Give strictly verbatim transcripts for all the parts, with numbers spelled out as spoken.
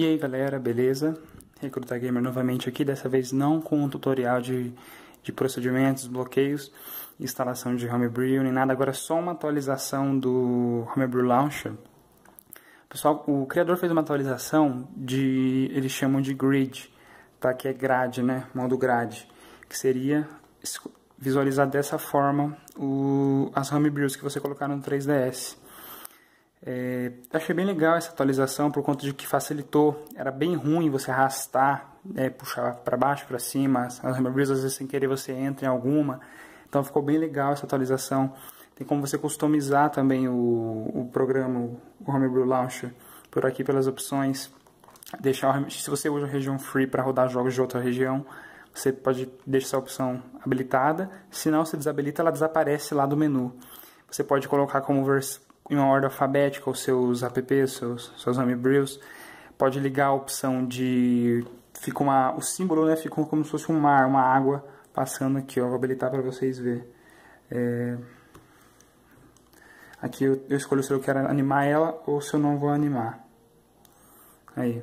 E aí galera, beleza? Recruta Gamer novamente aqui, dessa vez não com um tutorial de, de procedimentos, bloqueios, instalação de Homebrew nem nada, agora só uma atualização do Homebrew Launcher. Pessoal, o criador fez uma atualização de, eles chamam de Grid, tá? Que é grade, né? Modo grade, que seria visualizar dessa forma o, as Homebrews que você colocar no três D S. É, achei bem legal essa atualização por conta de que facilitou. Era bem ruim você arrastar, né, puxar para baixo, para cima. As Homebrews, às vezes, sem querer você entra em alguma. Então ficou bem legal essa atualização. Tem como você customizar também o, o programa, o Homebrew Launcher, por aqui pelas opções. Deixar, se você usa a região free para rodar jogos de outra região, você pode deixar essa opção habilitada. Se não, se desabilita, ela desaparece lá do menu. Você pode colocar como versão em uma ordem alfabética os seus apps, seus, seus Homebrews. Pode ligar a opção de... Fica uma, o símbolo, né, fica como se fosse um mar, uma água passando aqui. Ó, vou habilitar para vocês verem. É, aqui eu, eu escolho se eu quero animar ela ou se eu não vou animar. Aí.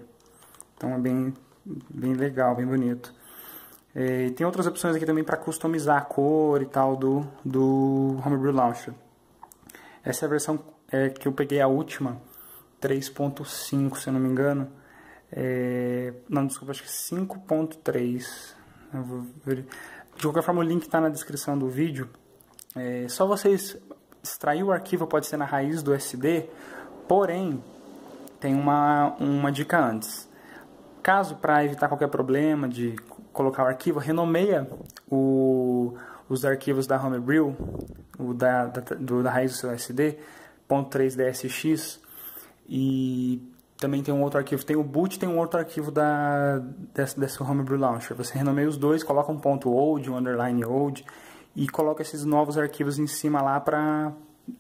Então é bem, bem legal, bem bonito. É, tem outras opções aqui também para customizar a cor e tal do, do Homebrew Launcher. Essa é a versão... É, que eu peguei a última, três ponto cinco, se eu não me engano, é, não, desculpa, acho que cinco ponto três, de qualquer forma o link está na descrição do vídeo. É só vocês extrair o arquivo, pode ser na raiz do S D, porém tem uma, uma dica antes, caso para evitar qualquer problema de colocar o arquivo, renomeia o, os arquivos da Homebrew, o da, da, do, da raiz do seu S D, ponto três D S X, e também tem um outro arquivo, tem o boot, tem um outro arquivo da, dessa, dessa Homebrew Launcher. Você renomeia os dois, coloca um ponto old, um underline old, e coloca esses novos arquivos em cima lá para...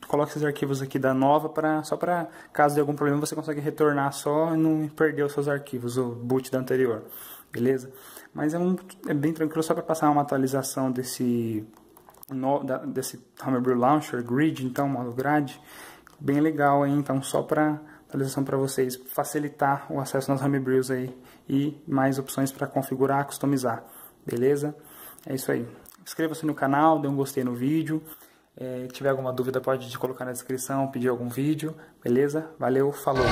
Coloca esses arquivos aqui da nova, pra, só para caso de algum problema você consegue retornar só e não perder os seus arquivos, o boot da anterior, beleza? Mas é, um, é bem tranquilo, só para passar uma atualização desse, no, da, desse Homebrew Launcher, Grid, então, modo grade. Bem legal, hein? Então, só para atualização para vocês, facilitar o acesso nas Homebrews aí e mais opções para configurar, customizar, beleza? É isso aí. Inscreva-se no canal, dê um gostei no vídeo. É, tiver alguma dúvida, pode colocar na descrição, pedir algum vídeo, beleza? Valeu, falou!